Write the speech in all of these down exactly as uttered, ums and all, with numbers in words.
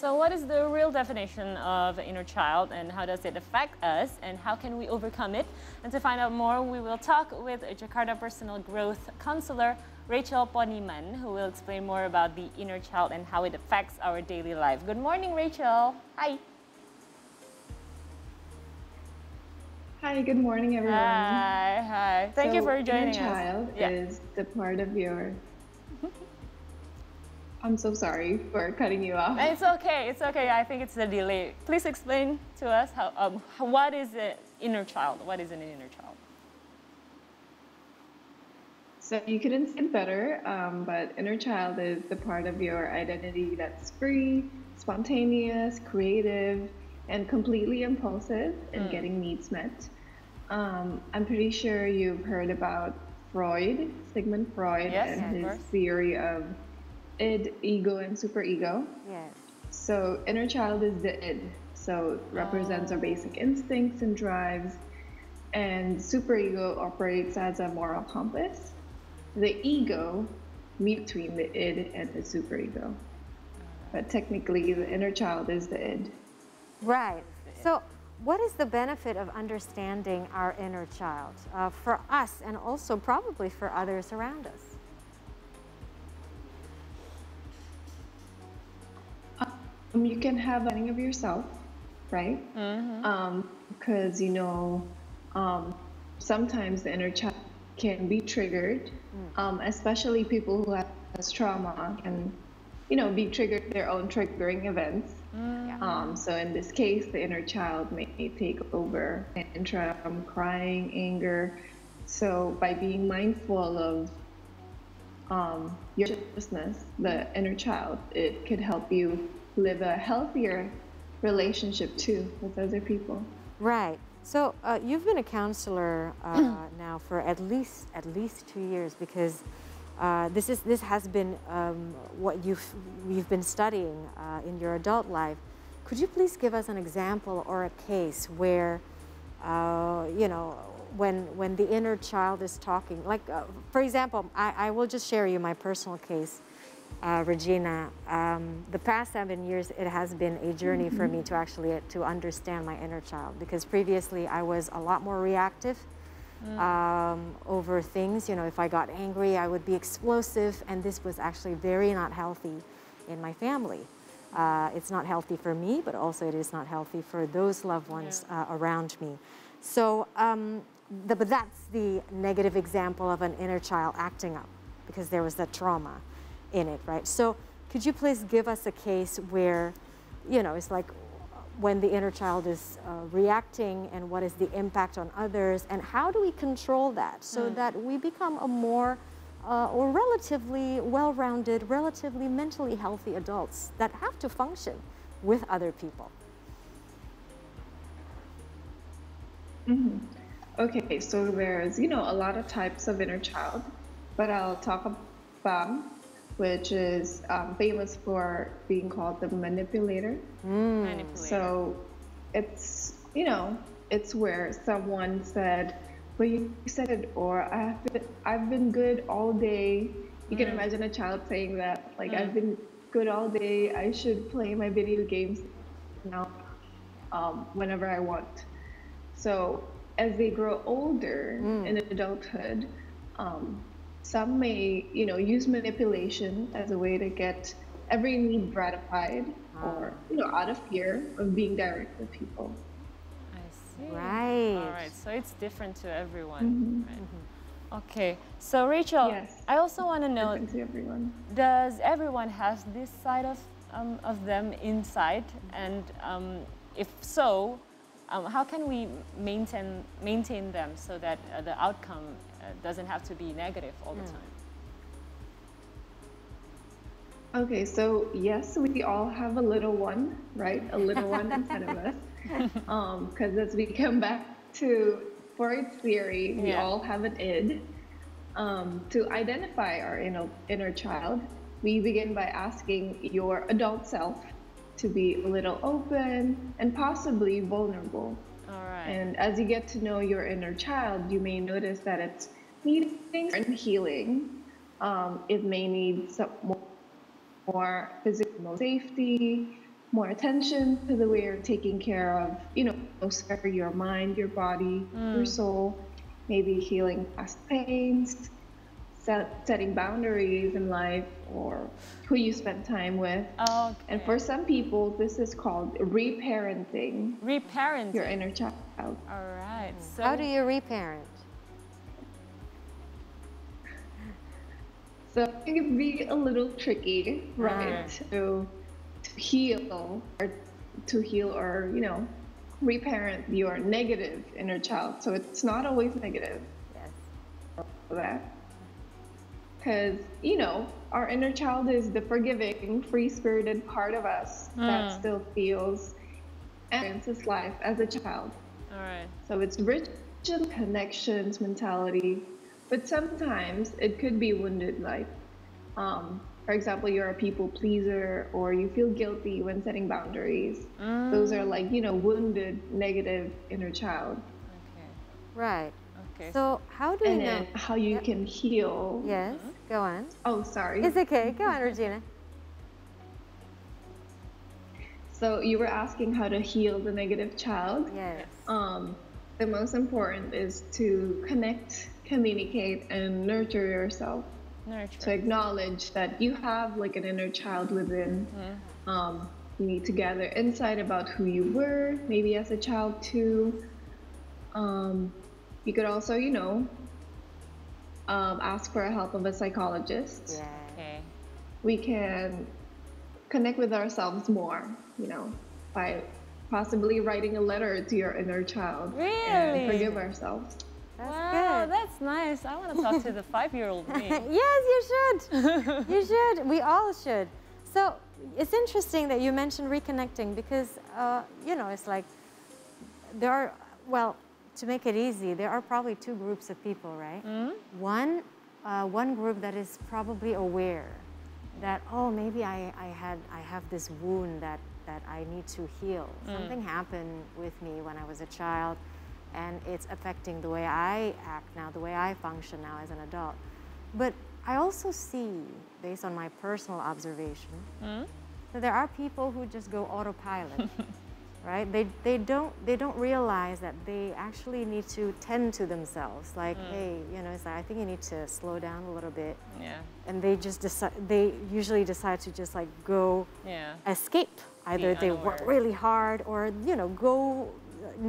So what is the real definition of inner child, and how does it affect us, and how can we overcome it? And to find out more, we will talk with Jakarta Personal Growth Counselor Rachel Poniman, who will explain more about the inner child and how it affects our daily life. Good morning, Rachel. Hi. Hi, good morning, everyone. Hi, hi. Thank so you for joining inner us. Inner child yeah. is the part of your... I'm so sorry for cutting you off. It's okay, it's okay. I think it's the delay. Please explain to us how, um, what is an inner child? What is an inner child? So you couldn't say it better, um, but inner child is the part of your identity that's free, spontaneous, creative, and completely impulsive in mm. getting needs met. Um, I'm pretty sure you've heard about Freud, Sigmund Freud, yes, and his course. theory of id, ego, and superego. Yes. So inner child is the id, so represents oh. our basic instincts and drives, and superego operates as a moral compass. The ego between the id and the superego, but technically the inner child is the id. Right. So what is the benefit of understanding our inner child uh, for us, and also probably for others around us? Um, you can have a learning of yourself, right? Mm-hmm. um, because, you know, um, sometimes the inner child can be triggered, mm. um, especially people who have trauma can, you know, be triggered their own triggering events. Mm. Um, so in this case, the inner child may take over, tantrum, crying, anger. So by being mindful of um, your consciousness, the inner child, it could help you live a healthier relationship too with other people. Right. So uh, you've been a counselor uh, now for at least at least two years, because uh, this is this has been um, what you've you've been studying uh, in your adult life. Could you please give us an example or a case where uh, you know when when the inner child is talking? Like uh, for example, I, I will just share you my personal case. Uh, Regina, um, the past seven years, it has been a journey mm-hmm. for me to actually uh, to understand my inner child, because previously I was a lot more reactive mm. um, over things. You know, if I got angry, I would be explosive, and this was actually very not healthy in my family. Uh, it's not healthy for me, but also it is not healthy for those loved ones yeah. uh, around me. So, um, the, but that's the negative example of an inner child acting up, because there was that trauma in it, right? So could you please give us a case where, you know, it's like when the inner child is uh, reacting, and what is the impact on others, and how do we control that so mm. that we become a more uh, or relatively well-rounded, relatively mentally healthy adults that have to function with other people? Mm-hmm. Okay, so there's, you know, a lot of types of inner child, but I'll talk about which is um, famous for being called the manipulator. Mm. Manipulator. So it's, you know, it's where someone said, well, you said it, or I have been, I've been good all day. You mm. can imagine a child saying that, like, mm. I've been good all day. I should play my video games now, um, whenever I want. So as they grow older mm. in adulthood, um, some may, you know, use manipulation as a way to get every need gratified, ah. or, you know, out of fear of being direct with people. I see. Right. All right. So it's different to everyone. Mm-hmm. Right? Mm-hmm. Okay. So Rachel, yes. I also want to know: to everyone. does everyone has this side of um, of them inside, mm-hmm. and um, if so, um, how can we maintain maintain them so that uh, the outcome doesn't have to be negative all the time? Okay, so yes, we all have a little one, right? A little one inside of us. Because um, as we come back to Freud's theory, we yeah. all have an id. Um, to identify our inner, inner child, we begin by asking your adult self to be a little open and possibly vulnerable. All right. And as you get to know your inner child, you may notice that it's needing certain healing. Um, it may need some more, more physical safety, more attention to the way you're taking care of, you know, your mind, your body, mm. your soul, maybe healing past pains, set, setting boundaries in life, or who you spend time with. Okay. And for some people, this is called reparenting. Reparenting. Your inner child. All right. So how do you reparent? So it can be a little tricky, right? Mm. So, to heal or to heal or, you know, reparent your negative inner child. So it's not always negative. Yes. That. Because, you know, our inner child is the forgiving, free-spirited part of us mm. that still feels and experiences life as a child. All right. So it's rich in connections, mentality, but sometimes it could be wounded, like, um, for example, you're a people pleaser, or you feel guilty when setting boundaries. Mm. Those are like, you know, wounded, negative inner child. Okay. Right. Okay. So how do you and know? And how you yep. can heal. Yes. Go on. Oh, sorry. It's okay. Go on, Regina. So you were asking how to heal the negative child. Yes. Um, the most important is to connect, communicate, and nurture yourself. Nurture. To acknowledge that you have like an inner child within. Mm-hmm. um, you need to gather insight about who you were, maybe as a child too. Um, you could also, you know, um, ask for help of a psychologist. Yeah. Okay. We can connect with ourselves more, you know, by possibly writing a letter to your inner child. Really? And forgive ourselves. That's wow, good. That's nice. I want to talk to the five-year-old me. Yes, you should. You should. We all should. So it's interesting that you mentioned reconnecting because, uh, you know, it's like there are, well, to make it easy, there are probably two groups of people, right? Mm-hmm. One, uh, one group that is probably aware that, oh, maybe I, I, had, I have this wound that, that I need to heal. Mm. Something happened with me when I was a child, and it's affecting the way I act now, the way I function now as an adult. But I also see, based on my personal observation, mm? that there are people who just go autopilot, right? They, they, don't, they don't realize that they actually need to tend to themselves. Like, mm. hey, you know, it's like, I think you need to slow down a little bit. Yeah. And they just decide, they usually decide to just like go yeah. escape. Either Be they unaware. work really hard or, you know, go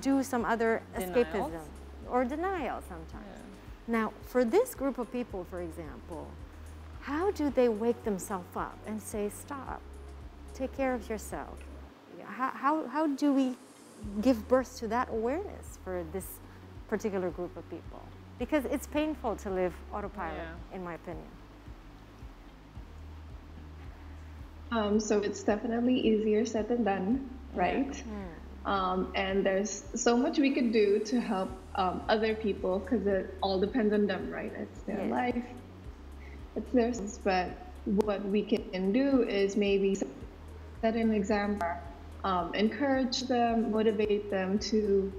do some other escapism Denials? or denial sometimes. Yeah. Now, for this group of people, for example, how do they wake themselves up and say, stop, take care of yourself? How, how, how do we give birth to that awareness for this particular group of people? Because it's painful to live autopilot, yeah. in my opinion. Um, so it's definitely easier said than done, right? Yeah. Yeah. Um, and there's so much we could do to help um, other people because it all depends on them, right? It's their yeah. life, it's theirs. But what we can do is maybe set an example, um, encourage them, motivate them to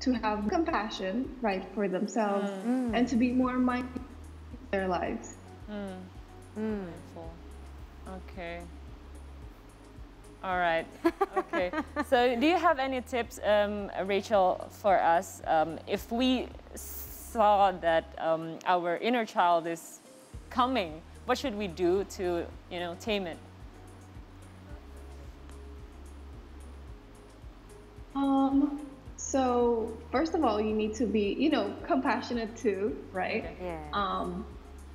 to have compassion, right, for themselves mm. and to be more mindful of their lives. Mm. Mm. Okay. All right. Okay. So, do you have any tips, um, Rachel, for us? Um, if we saw that um, our inner child is coming, what should we do to, you know, tame it? Um. So, first of all, you need to be, you know, compassionate too, right? Okay. Yeah. Um,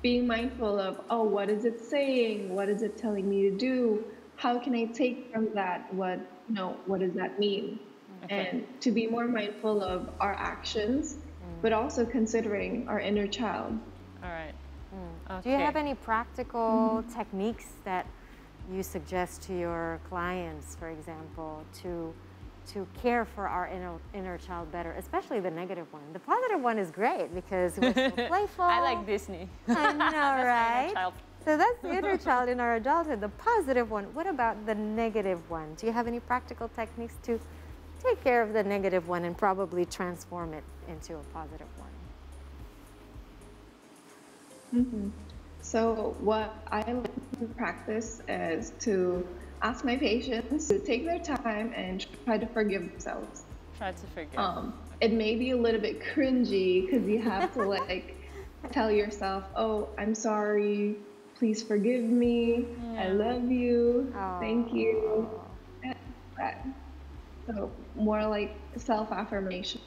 being mindful of, oh, what is it saying? What is it telling me to do? How can I take from that what, you know, what does that mean? Okay. And to be more mindful of our actions, mm. but also considering our inner child. All right. Mm. Okay. Do you have any practical mm. techniques that you suggest to your clients, for example, to, to care for our inner, inner child better, especially the negative one? The positive one is great because we're so playful. I like Disney. I know, right? So that's the inner child in our adulthood, the positive one. What about the negative one? Do you have any practical techniques to take care of the negative one and probably transform it into a positive one? Mm-hmm. So what I like to practice is to ask my patients to take their time and try to forgive themselves. Try to forgive. Um, it may be a little bit cringy because you have to like tell yourself, oh, I'm sorry, please forgive me, yeah. I love you, Aww. Thank you. So more like self-affirmation.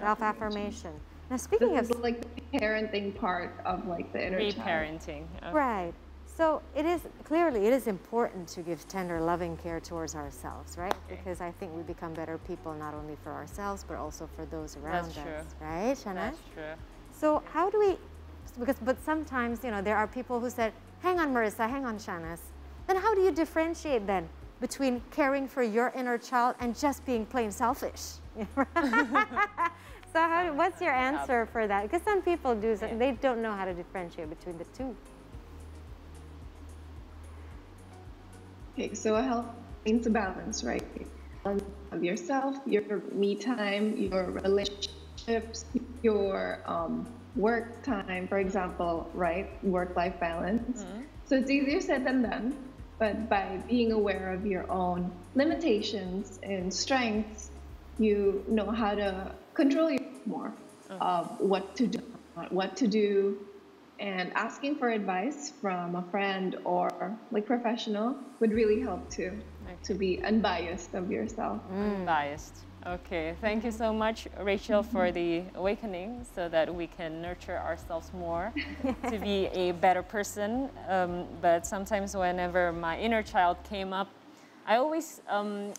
Self-affirmation. Now speaking this of is like the parenting part of like the inner re-parenting. Child. Okay. Right. So it is clearly it is important to give tender, loving care towards ourselves, right? Okay. Because I think we become better people not only for ourselves but also for those around That's us, true. Right, Shana? That's true. So how do we? Because but sometimes you know there are people who said, "Hang on, Marissa. Hang on, Shana." Then how do you differentiate then between caring for your inner child and just being plain selfish? So how, what's your answer for that? Because some people do, so they don't know how to differentiate between the two. Okay, so a health means a balance, right? Balance of yourself, your me time, your relationships, your um, work time, for example, right? Work-life balance. Mm-hmm. So it's easier said than done, but by being aware of your own limitations and strengths, you know how to control you more of what to do, what to do, and asking for advice from a friend or like professional would really help to okay. to be unbiased of yourself. Mm. Unbiased. Okay. Thank you so much, Rachel, for the awakening, so that we can nurture ourselves more to be a better person. Um, but sometimes, whenever my inner child came up, I always. Um,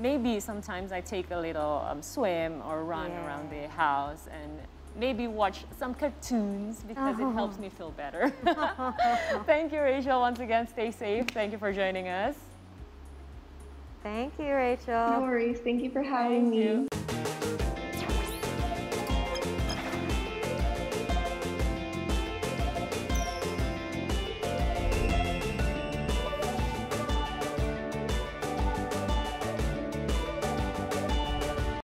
Maybe sometimes I take a little um, swim or run yeah. around the house and maybe watch some cartoons because oh. it helps me feel better. Thank you, Rachel. Once again, stay safe. Thank you for joining us. Thank you, Rachel. No worries. Thank you for having Thank me. You.